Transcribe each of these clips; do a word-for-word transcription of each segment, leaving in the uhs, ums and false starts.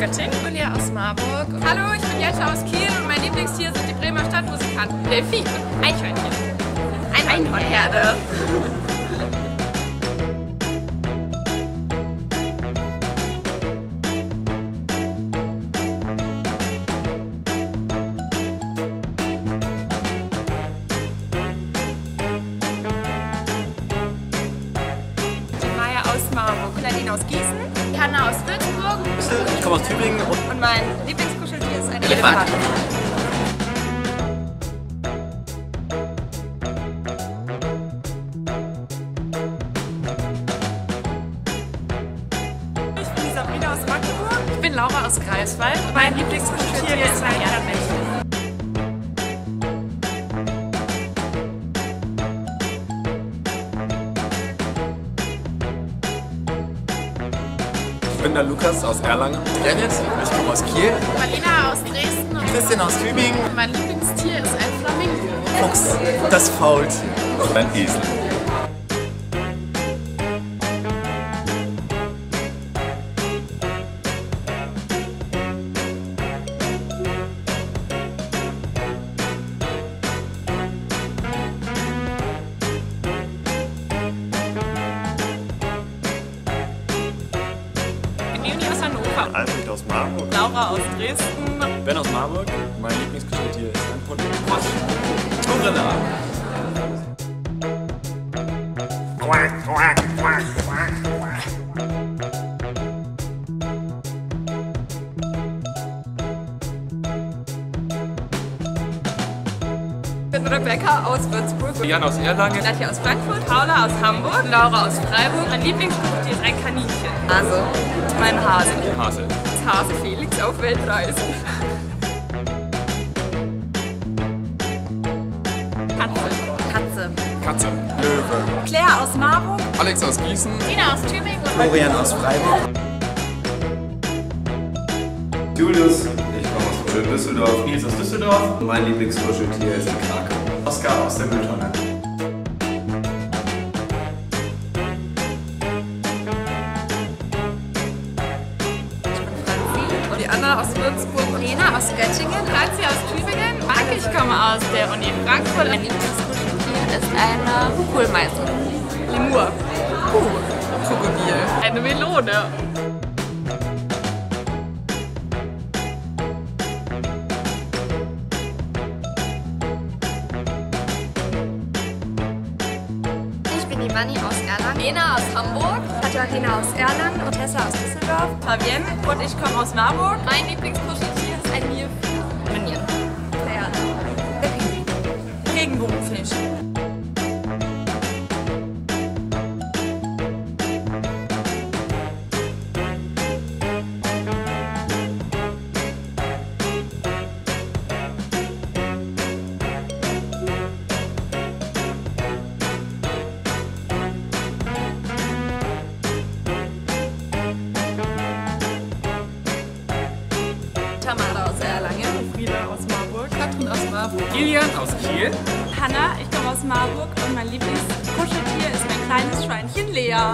Göttingen. Ich bin ja aus Marburg. Hallo, ich bin Jette aus Kiel und mein Lieblingstier sind die Bremer Stadtmusikanten. Delfin, Eichhörnchen, ein Einhornherde. Nadine aus Gießen, Hanna aus Würzburg. Ich komme aus Tübingen. Und mein Lieblingskuscheltier ist ein Elefant. Ich bin Sabrina aus Magdeburg. Ich bin Laura aus Greifswald. Mein Lieblingskuscheltier ist ein Erdmännchen. Ich bin der Lukas aus Erlangen. Janet, ich komme aus Kiel. Marlena aus Dresden. Christian aus Tübingen. Mein Lieblingstier ist ein Flamingo. Fuchs, das Faultier. Und ein Esel. Alfred aus Marburg. Laura aus Dresden. Ben aus Marburg. Mein Lieblingskuscheltier ist ein Pudel. Quatsch. Gorilla. Quack, quack, quack, quack, quack. Ich bin Rebecca aus Würzburg. Jan aus Erlangen. Nadja aus Frankfurt. Paula aus Hamburg. Laura aus Freiburg. Mein Lieblingskuscheltier ist ein Kaninchen. Also. Mein Hase. Hase. Das Hase Felix auf Weltreisen. Katze. Katze. Katze. Löwe. Claire aus Marburg. Alex aus Gießen. Tina aus Tübingen. Florian aus Freiburg. Julius. Ich komme aus Düsseldorf. Nils aus Düsseldorf. Mein Lieblingskuscheltier ist ein Krake. Oskar aus der Mülltonne. Anna aus Würzburg und Lena aus Göttingen, Franzi aus Tübingen, Marc, ich komme aus der Uni Frankfurt. Mein Lieblingskuscheltier ist eine Kukulmeißel. Lemur. Kuh. Krokodil. Eine Melone. Ich bin die Manni aus Erlangen, Lena aus Hamburg, Katharina aus Erlangen und Tessa aus Düsseldorf, Fabienne und ich komme aus Marburg. Mein Lieblingskuscheltier ist ein Nilpferd. Ein Nilpferd. Regenbogenfisch. Tamara aus Erlangen, Frieda aus Marburg, Katrin aus Marburg, Gillian aus Kiel, Hanna, ich komme aus Marburg und mein Lieblingskuscheltier ist mein kleines Schweinchen Lea.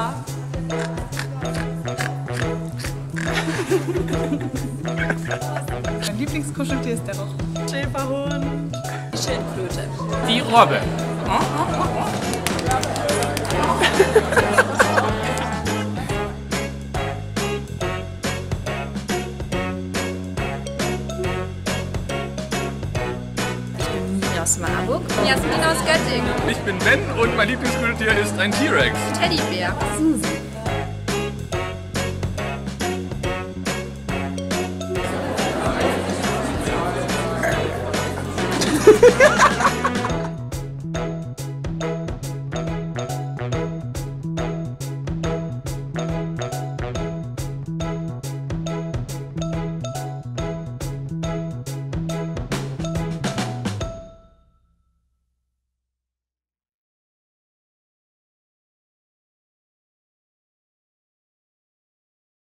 Mein Lieblingskuscheltier ist der Rochen. Schäferhund. Die Schildkröte. Die Robbe. Oh, oh, oh, oh. Aus Marburg. Jasmin aus Göttingen. Ich bin Ben und mein Lieblingskuscheltier ist ein T-Rex. Teddybär. Susi.